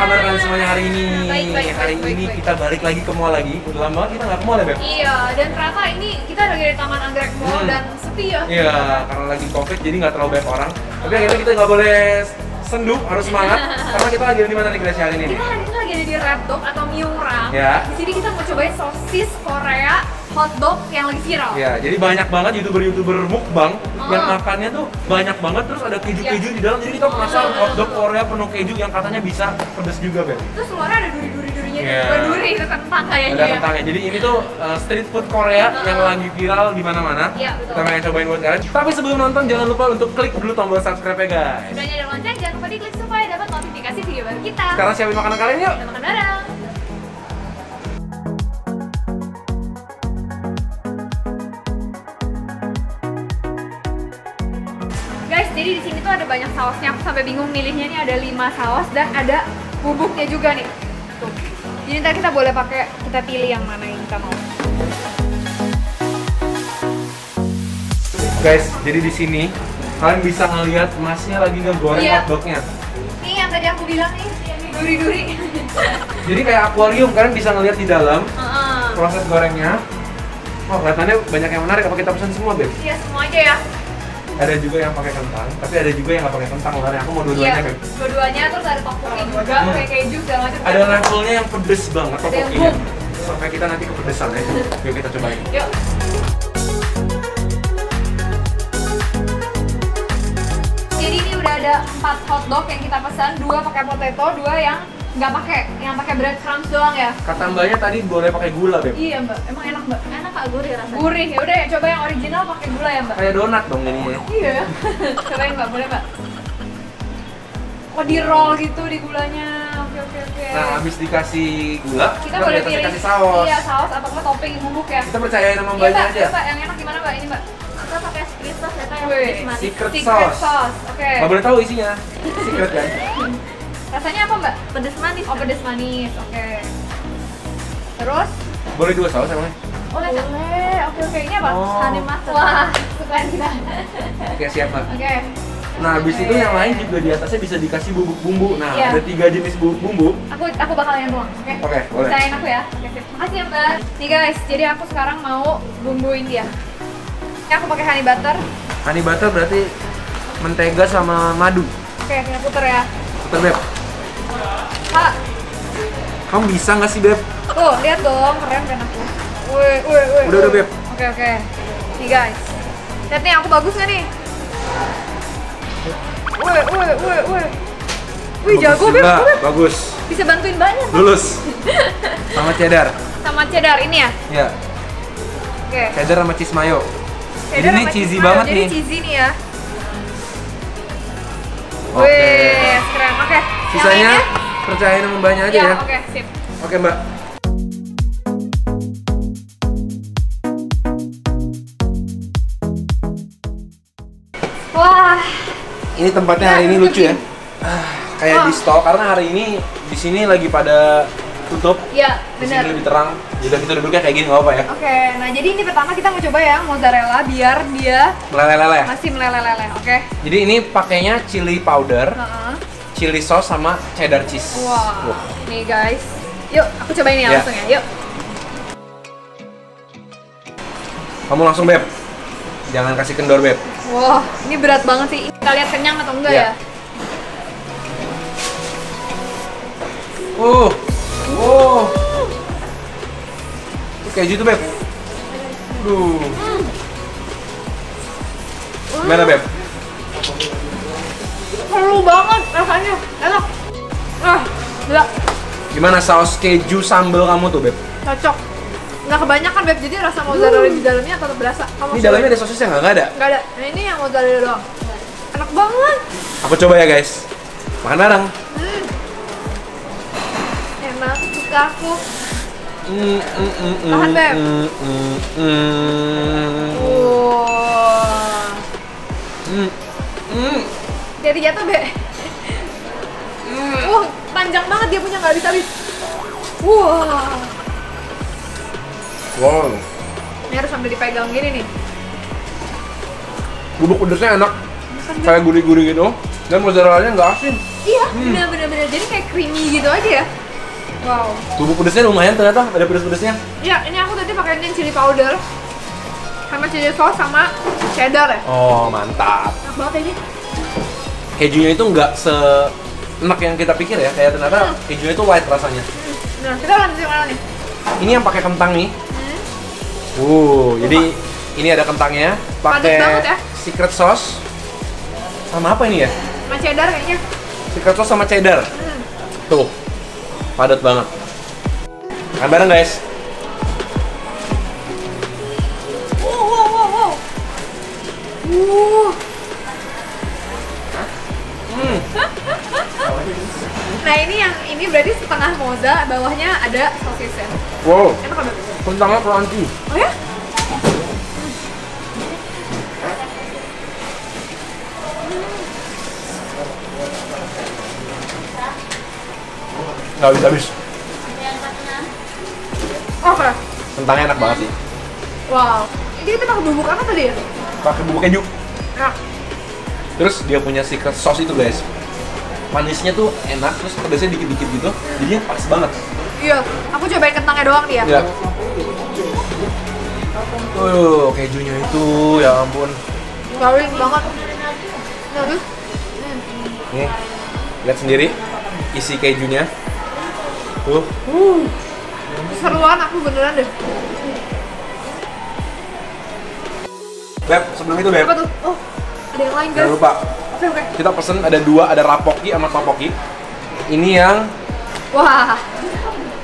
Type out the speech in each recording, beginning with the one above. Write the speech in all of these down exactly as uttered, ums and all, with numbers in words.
kabar kalian semuanya hari ini? Baik, baik, hari baik, ini baik, kita baik. balik lagi ke mall lagi. Udah lama banget kita nggak ke mall ya, Beb? Iya, dan ternyata ini kita lagi dari Taman Anggrek Mall hmm. dan sepi ya. Iya, karena lagi Covid jadi nggak terlalu banyak orang. Tapi akhirnya kita nggak boleh sendup, harus semangat. Karena kita lagi di mana nih Gracia hari ini? Kita hari ini lagi ada di Red Dog atau Miura. Ya. Di sini kita mau cobain sosis Korea hotdog yang lagi viral. Iya, jadi banyak banget youtuber-youtuber mukbang oh. yang makannya tuh banyak banget, terus ada keju-keju yeah. di dalam. Jadi kita penasaran oh. hotdog Korea penuh keju yang katanya bisa pedes juga, Beb. Terus luarnya ada duri-duri-durinya, yeah. duri itu kentang kayaknya. Ada kentangnya. Jadi ini tuh uh, street food Korea oh. yang lagi viral di mana-mana. Iya, betul. Kita pengen cobain buat kalian. Tapi sebelum nonton jangan lupa untuk klik dulu tombol subscribe ya, guys. Udah nyalain lonceng, jangan lupa diklik supaya dapat notifikasi video baru kita. Sekarang siapin makanan kalian yuk. Kita makan bareng. Jadi di sini tuh ada banyak sausnya, aku sampai bingung milihnya. Ini ada lima saus dan ada bubuknya juga nih. Tuh. Jadi ntar kita boleh pakai, kita pilih yang mana yang kita mau. Guys, jadi di sini kalian bisa ngelihat masnya lagi ngegoreng yeah. hotdognya. Ini yang tadi aku bilang nih, duri-duri. Jadi kayak akuarium, kalian bisa ngelihat di dalam uh-uh. proses gorengnya. Oh, kelihatannya banyak yang menarik. Apa kita pesan semua, Beb? Iya, yeah, semua aja ya. Ada juga yang pakai kentang, tapi ada juga yang nggak pakai kentang. Luarnya aku mau dua-duanya, Beb. Iya, dua-duanya, terus ada tteokbokki juga, hmm. kayak keju segala macam. Ada levelnya yang pedes banget tteokbokkinya. Sampai kita nanti kepedesan ya. Yuk kita cobain. Yuk. Jadi ini udah ada empat hotdog yang kita pesan, dua pakai potato, dua yang nggak pakai, yang pakai breadcrumbs doang ya. Kata mbaknya tadi boleh pakai gula, Beb. Iya, Mbak. Emang enak, Mbak. Enak agak gurih rasanya. Gurih. Ya udah ya, coba yang original pakai gula ya, Mbak. Kayak donat dong jadinya. Iya. Cobain, Mbak. Boleh, Mbak. Oh, di-roll gitu di gulanya. Oke, oke, oke. Nah, habis dikasih gula, kita boleh pilih kasih saus. Iya, saus atau enggak topping bubuk ya. Kita percayain sama mbaknya aja. Mbak, yang enak gimana, Mbak? Ini, Mbak. Kita pakai secret sauce ya, yang secret sauce. Oke. Enggak boleh tahu isinya. Secret kan. Rasanya apa, Mbak? Pedas manis. Oh, pedas manis. Oke. Okay. Terus? Boleh dua saus emangnya? Boleh. Boleh. Oke, oke. Ini apa? Oh. Honey mustard. Wah, suka kita. Oke, siap, Mbak. Oke. Okay. Nah, habis okay. itu yang lain juga di atasnya bisa dikasih bubuk bumbu. Nah, yeah. ada tiga jenis bubuk bumbu. Aku aku bakal yang doang, oke? Okay? Oke, okay, boleh. Sayang aku ya. Oke, okay, makasih ya, Mbak. Nih, guys. Jadi aku sekarang mau bumbuin dia. Ini aku pakai honey butter. Honey butter berarti mentega sama madu. Oke, okay, kita puter ya. Puter, Beb. Kak, kamu bisa nggak sih, Beb? Tuh, lihat dong, keren kan aku. Wih, wih, wih. Udah, udah, Beb. Oke, oke. Nih, guys. Lihat nih, aku bagus nggak nih? Wih, wih, wih, wih. Wih, jago, Beb. Bagus. Bisa bantuin banyak. Lulus. Sama cheddar. Sama cheddar, ini ya? Iya. Oke. Cheddar sama cheese mayo. Cheddar ini cheesy banget nih. Jadi cheesy nih ya. Oke. Wih, keren. Oke. Sisanya percayain sama mbaknya aja ya. ya. Oke, okay, sip. Oke, okay, Mbak. Wah. Ini tempatnya ya, hari ini lucu ya. Ah, kayak oh. di stall karena hari ini di sini lagi pada tutup. Iya, benar. Lebih terang. Jadi kita duduknya kayak gini enggak apa-apa ya. Oke. Okay, nah, jadi ini pertama kita mau coba ya mozzarella biar dia meleleh-leleh. Masih meleleh-leleh, oke. Okay. Jadi ini pakainya chili powder. Uh-huh. Chili sauce sama cheddar cheese. Wow. wow. Nih guys, yuk aku cobain ya yeah. langsung ya. Yuk. Kamu langsung, Beb. Jangan kasih kendor, Beb. Wah, wow, ini berat banget sih. Kita lihat kenyang atau enggak yeah. ya? Uh. Wow. Itu keju tuh, Beb. Duh. Mm. Gimana, Beb? Seru banget rasanya, enak. Ah, gila. Gimana saus keju sambal kamu tuh, Beb? Cocok. Nggak kebanyakan, Beb, jadi rasa mozzarella uh. di dalamnya tetap berasa. Kamu ini dalamnya ada sosisnya nggak? Nggak ada? Nggak ada. Nah, ini yang mozzarella doang. Enak banget. Aku coba ya, guys. Makan bareng. Hmm. Enak, suka aku. Mm, mm, mm, mm, Tahan, Beb. Mm, mm, mm. Wow. Mm, mm. Jadi jatuh, Be. Wah, panjang banget dia punya, nggak habis-habis. Wah. Wow. Ini harus sambil dipegang gini nih. Bubuk pedasnya enak. Kayak gurih-gurih gitu. Dan mozzarella-nya nggak asin. Iya, hmm. bener-bener jadi kayak creamy gitu aja ya. Wow. Tubuh pedesnya lumayan ternyata, ada pedes-pedesnya. Iya, ini aku tadi pakai yang chili powder sama chili sauce sama cheddar ya. Oh, mantap. Enak banget ini. Kejunya itu nggak se-enak yang kita pikir ya, kayak ternyata hmm. kejunya itu white rasanya. Hmm. Nah, kita lanjutin mana nih? Ini yang pakai kentang nih. Hmm. Uh, jadi ini ada kentangnya, pakai ya. secret sauce. Sama apa ini ya? Sama cheddar kayaknya. Secret sauce sama cheddar. Hmm. Tuh. Padat banget. Makan bareng guys. Wow wow wow wow. Wow. Hmm. Nah ini yang ini berarti setengah moza, bawahnya ada sosisnya. Wow. Enak banget. Kentangnya crunchy. Oh ya? Nggak habis-habis. Oke. Okay. Kentangnya enak banget sih. Wow. Ini kita pakai bubuk apa tadi ya? Pakai bubuk keju. Enak. Terus dia punya secret sauce itu guys. Manisnya tuh enak, terus pedasnya dikit-dikit gitu. Jadinya pas banget. Iya. Aku cobain kentangnya doang nih ya. Iya. Tuh kejunya itu, ya ampun. Garing banget. Nah, terus. Nih, lihat sendiri isi kejunya. Tuh, uh. seruan aku beneran deh. Beb, sebelum itu Beb. Apa tuh? Oh, ada yang lain guys. Jangan lupa. Oke, oke. Kita pesen ada dua, ada Rabokki sama Tteokbokki. Ini yang, wah.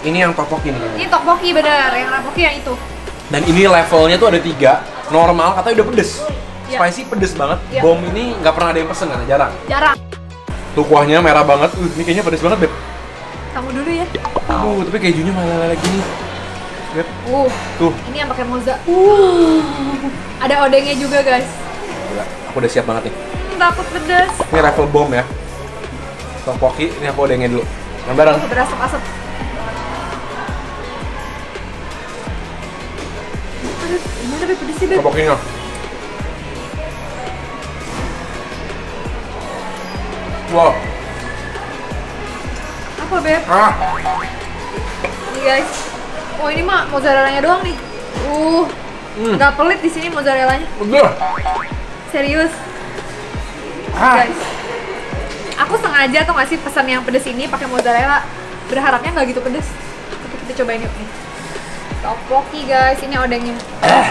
Ini yang Tteokbokki nih. Ini Tteokbokki bener, yang Rabokki yang itu. Dan ini levelnya tuh ada tiga. Normal katanya udah pedes. Yeah. Spicy pedes banget. Yeah. Bom ini nggak pernah ada yang pesen kan? Jarang. Jarang. Tuh kuahnya merah banget. Uh, ini kayaknya pedes banget Beb. Kamu dulu ya. Aduh, tapi kejunya malah lele gini. Beb. Uh, tuh. Ini yang pakai moza. Uh. Ada odengnya juga, guys. Gila, aku udah siap banget nih. Takut pedas. Ini level bom ya. Tteokbokki, ini aku odengnya dulu. Yang bareng. Udah asap-asap. Aduh, gimana Beb pedes sih, Beb? Tteokbokkinya. Wow. Apa Beb? Ah. Nih guys, oh ini mah mozzarellanya doang nih. Uh, mm. Gak pelit di sini mozzarellanya. Betul. Serius. Ah. Guys, aku sengaja tuh ngasih pesan yang pedes ini pakai mozzarella. Berharapnya nggak gitu pedes. Tapi kita cobain yuk nih. Tteokbokki guys, ini odengnya. Eh.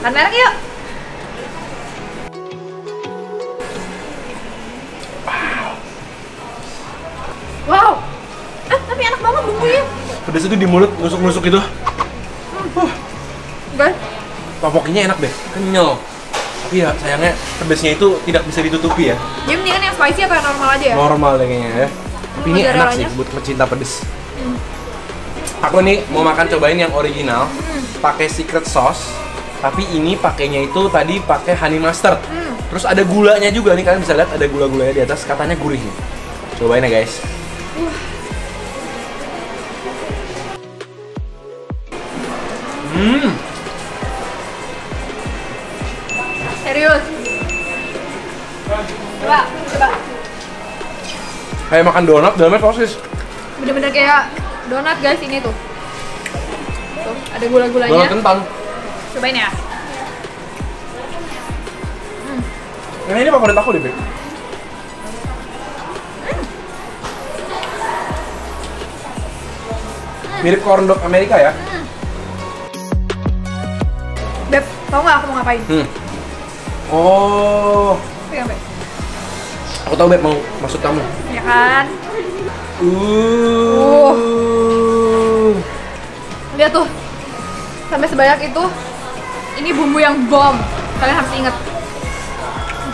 Makan bareng yuk. Wow. Wow. Pedas itu di mulut, nusuk-nusuk gitu. Uh. Tteokbokkinya enak deh, kenyal. Tapi ya sayangnya pedasnya itu tidak bisa ditutupi ya. Dia mendingan yang spicy atau yang normal aja ya? Normal deh kayaknya ya. Tapi ini enak sih buat pecinta pedas. Hmm. Aku nih mau makan cobain yang original, hmm. pakai secret sauce. Tapi ini pakainya itu tadi pakai honey mustard. Hmm. Terus ada gulanya juga nih, kalian bisa lihat ada gula-gulanya di atas. Katanya gurih nih. Cobain ya guys. Uh. Hmm. Serius. Coba, coba. Kayak makan donat dalamnya sosis. Bener-bener kayak donat guys ini tuh. Tuh, ada gula-gulanya. Donat kentang. Cobain ya. Hmm. Nah, ini favorit aku deh, Beb. Hmm. Mirip corn dog Amerika ya. Hmm. Beb, tau gak aku mau ngapain? Hmm. Oh. Iya, Beb. Aku tau Beb mau maksud kamu. Iya kan? Uh. uh. Lihat tuh. Sampai sebanyak itu. Ini bumbu yang bom. Kalian harus ingat.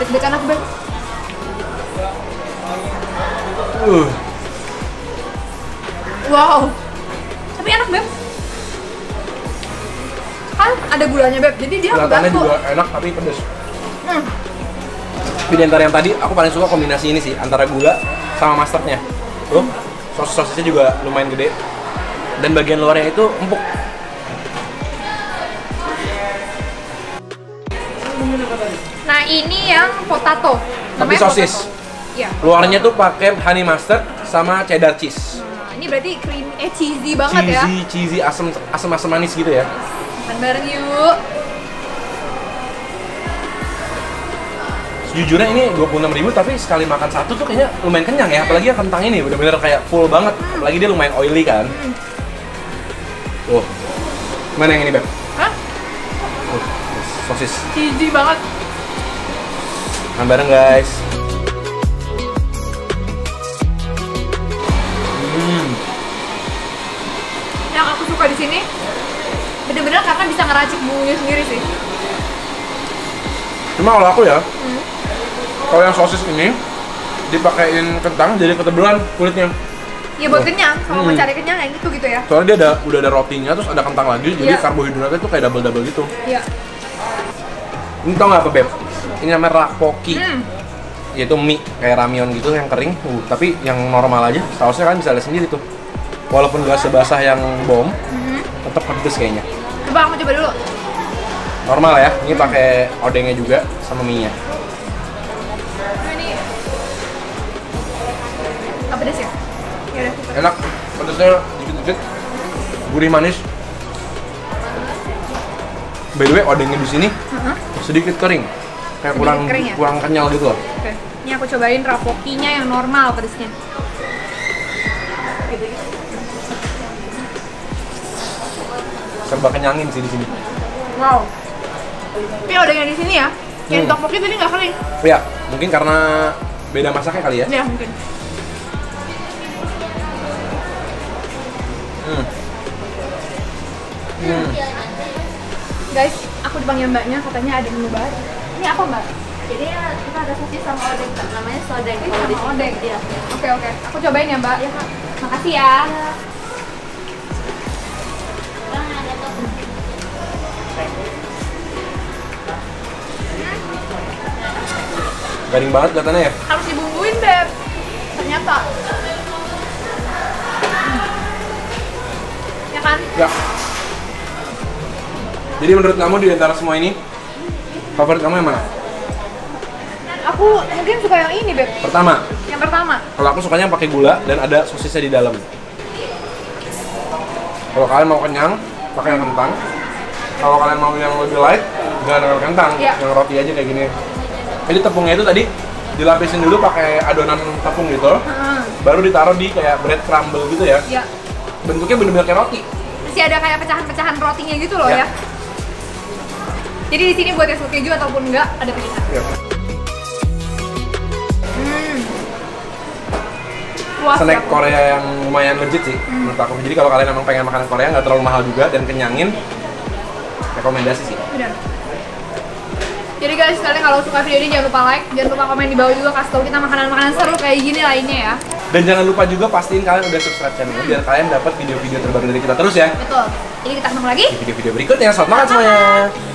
Deg-degan aku, Beb. Uh. Wow. Tapi enak, Beb. Kan ada gulanya Beb, jadi dia kelihatannya juga enak tapi pedes. Hmm. Tapi di antara yang tadi, aku paling suka kombinasi ini sih, antara gula sama mustardnya. Tuh, sosis-sosisnya juga lumayan gede. Dan bagian luarnya itu empuk. Nah ini yang potato. Tapi namanya sosis. Potato. Iya. Luarnya tuh pakai honey mustard sama cheddar cheese. Nah, ini berarti cream eh cheesy banget cheesy, ya. Cheesy, cheesy, asam asam asam manis gitu ya. Makan bareng yuk. Jujurnya ini dua puluh enam ribu tapi sekali makan satu tuh kayaknya lumayan kenyang ya, apalagi ya kentang ini bener-bener kayak full banget, apalagi dia lumayan oily kan. Tuh, mana yang ini Beb? Hah? Tuh, sosis cheesy banget. Makan bareng guys. hmm. Yang aku suka di sini bener-bener karena bisa ngeracik bumbunya sendiri sih. Cuma kalau aku ya, hmm. kalau yang sosis ini dipakein kentang jadi ketebelan kulitnya. Ya buat kenyang, kalau hmm. mencari kenyang yang gitu gitu ya. Soalnya dia ada udah ada rotinya terus ada kentang lagi, jadi yeah. karbohidratnya tuh kayak double-double gitu. Iya. Yeah. Ini tau nggak apa Beb? Ini namanya Rabokki. Hmm. Yaitu mie kayak ramyeon gitu yang kering, uh, tapi yang normal aja. Sausnya kan bisa lihat sendiri tuh. Walaupun nggak sebasah yang bom, mm-hmm. tetap pedes kayaknya. Coba aku coba dulu. Normal ya, ini pakai odengnya juga sama mie nya. Ini apa pedes ya? Yaudah, enak, pedesnya dikit-dikit, gurih manis. By the way, odengnya di sini uh-huh. sedikit kering, kayak sedikit kurang kering ya? kurang kenyal gitu loh. Oke, ini aku cobain Rabokkinya yang normal pedesnya. Serba kenyangin sih di sini. Wow. Tapi odengnya di sini ya, yang hmm. tteokbokki tadi nggak kering. Iya, mungkin karena beda masaknya kali ya. Iya mungkin. Hmm. Hmm. Guys, aku dipanggil mbaknya, katanya ada menu baru. Ini apa mbak? Jadi kita ada sosis sama odeng, namanya sodeng. Ini sama odeng. Iya. Oke oke, aku cobain ya mbak. Ya kak. Makasih ya. ya. Garing banget kelihatannya ya? Harus dibumbuin, Beb. Ternyata. Ya kan? Ya. Jadi menurut kamu di antara semua ini, favorit kamu yang mana? Aku mungkin suka yang ini, Beb. Pertama? Yang pertama. Kalau aku sukanya yang pakai gula dan ada sosisnya di dalam. Kalau kalian mau kenyang, pakai yang kentang. Kalau kalian mau yang lebih light, jangan dengan kentang. Ya. Yang roti aja kayak gini. Jadi tepungnya itu tadi dilapisin dulu pakai adonan tepung gitu, hmm. baru ditaruh di kayak bread crumble gitu ya. Ya. Bentuknya bener-bener kayak roti. Masih ada kayak pecahan-pecahan rotinya gitu loh ya. ya. Jadi di sini buat yang suka keju ataupun enggak ada pilihan. Ya. Hmm. Puas snack ya, Korea yang lumayan legit sih hmm. menurut aku. Jadi kalau kalian emang pengen makanan Korea nggak terlalu mahal juga dan kenyangin, rekomendasi sih. Benar. Jadi guys, kalian kalau suka video ini jangan lupa like, jangan lupa komen di bawah juga, kasih tau kita makanan-makanan seru kayak gini lainnya ya. Dan jangan lupa juga pastiin kalian udah subscribe channel biar kalian dapat video-video terbaru dari kita terus ya. Betul. Jadi kita ketemu lagi di video-video berikutnya. Selamat makan semuanya.